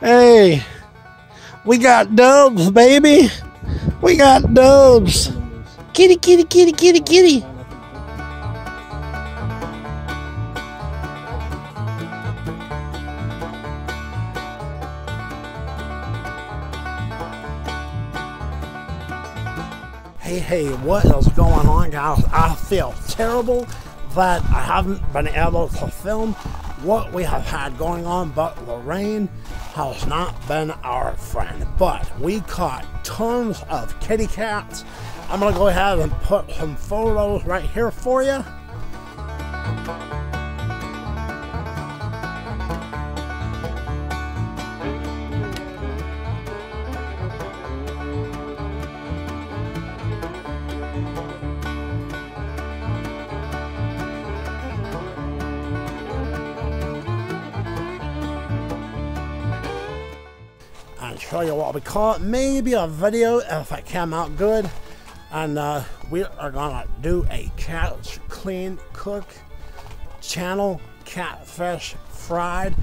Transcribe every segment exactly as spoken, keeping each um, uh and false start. Hey, we got dubs, baby. We got dubs. Kitty, kitty, kitty, kitty, kitty. Hey, hey, what is going on, guys? I feel terrible that I haven't been able to film what we have had going on, but Lorraine has not been our friend. But we caught tons of kitty cats. I'm gonna go ahead and put some photos right here for you. Show you what we caught, maybe a video if it came out good, and uh, we are gonna do a catch, clean, cook, channel catfish fried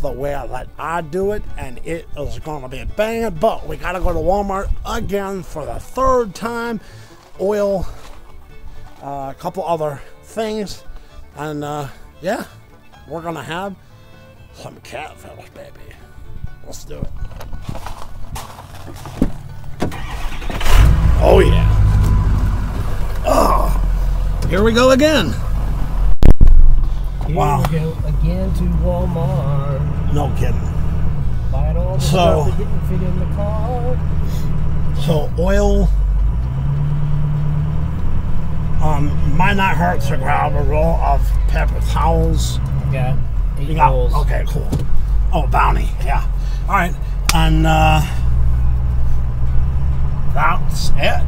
the way that I do it, and it is gonna be banging. But we gotta go to Walmart again for the third time, oil, uh, a couple other things, and uh, yeah, we're gonna have some catfish, baby. Let's do it. Oh yeah. Oh, here we go again. Here wow. we go again to Walmart. No kidding. Buying all the so, stuff that didn't fit in the car. So oil. Um, might not hurt to grab a roll of paper towels. I got eight you got, rolls. Okay, cool. Oh, Bounty, yeah. All right, and uh, that's it.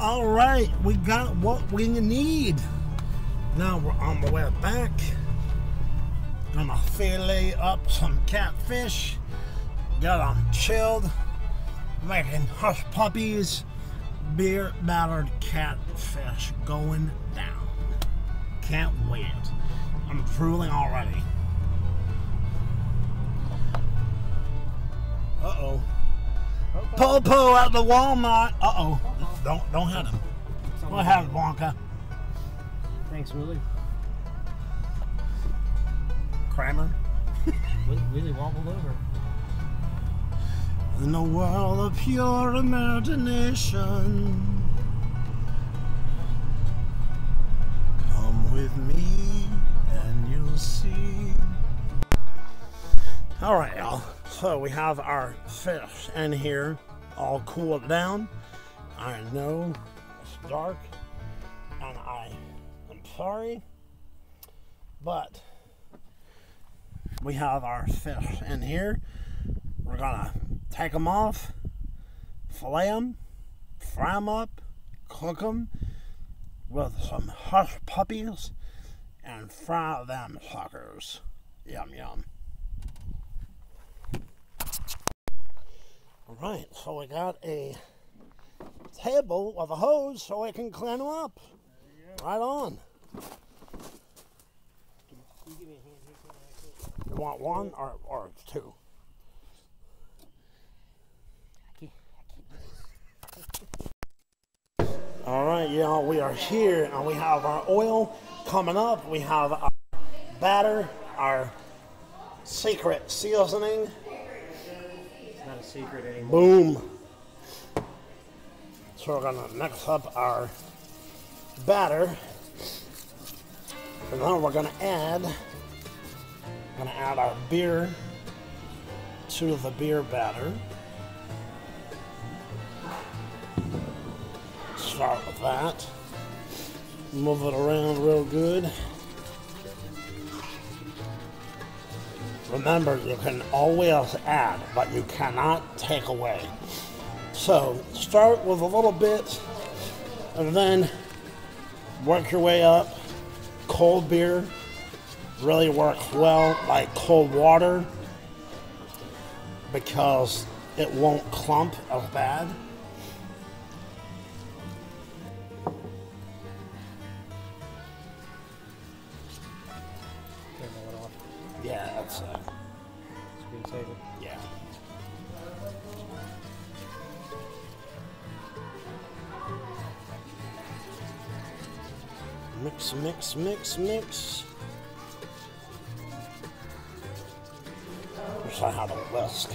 All right, we got what we need. Now we're on the way back. Gonna fillet up some catfish, get them chilled, making hush puppies, beer battered catfish going down. Can't wait. I'm drooling already. Uh-oh. Popo at the Walmart. Uh-oh. Don't don't hit him. Go ahead, Wonka. Thanks, Willie. Kramer. Willie wobbled over. In a world of pure imagination, come with me and you'll see. All right, y'all. So we have our fish in here, all cooled down. I know it's dark, and I am sorry, but we have our fish in here. We're gonna take them off, fillet them, fry them up, cook them with some hush puppies, and fry them suckers. Yum yum. All right, so we got a table with a hose so I can clean them up. Right on. You want one or, or two? All right, y'all, we are here and we have our oil coming up. We have our batter, our secret seasoning. It's not a secret anymore. Boom. So we're gonna mix up our batter, and then we're gonna add, gonna add our beer to the beer batter. Start with that. Move it around real good. Remember, you can always add, but you cannot take away. So, start with a little bit and then work your way up. Cold beer really works well, like cold water, because it won't clump as bad. Yeah, that's uh, screen saver. Yeah. Mix, mix, mix, mix. Wish I had a whisk.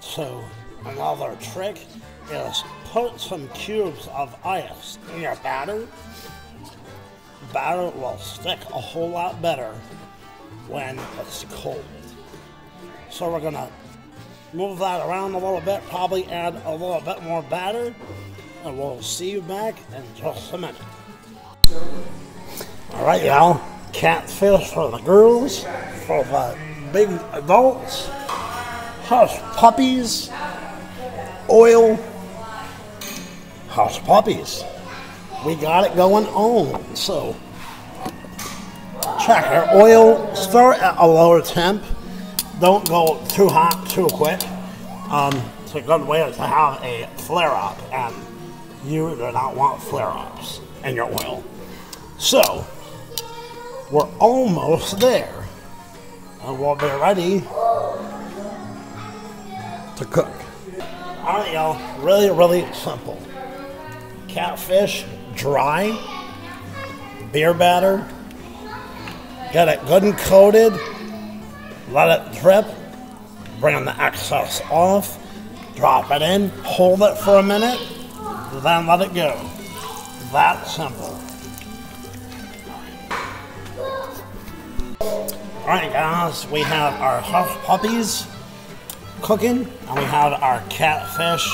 So, another trick is put some cubes of ice in your batter. Batter will stick a whole lot better when it's cold. So we're gonna move that around a little bit, probably add a little bit more batter, and we'll see you back in just a minute. All right, y'all, catfish for the girls, for the big adults, hush puppies, oil, hush puppies. We got it going on. So check our oil, stir at a lower temp. Don't go too hot too quick. Um, it's a good way to have a flare up, and you do not want flare ups in your oil. So we're almost there, and we'll be ready to cook. All right, y'all, really, really simple. Catfish, dry, beer batter, get it good and coated, let it drip, bring the excess off, drop it in, hold it for a minute, then let it go. That simple. All right, guys, we have our hush puppies cooking, and we have our catfish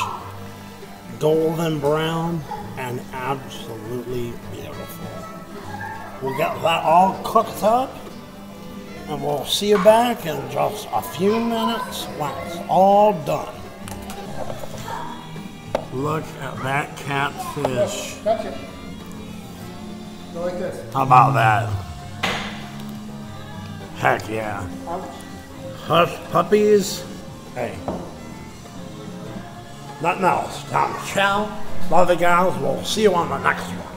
golden brown and absolutely beautiful. We'll get that all cooked up, and we'll see you back in just a few minutes when it's all done. Look at that catfish. Gotcha. Go like this. How about that? Heck yeah. Hush puppies. Hey, nothing else. Tom Chow. Love you guys. We'll see you on the next one.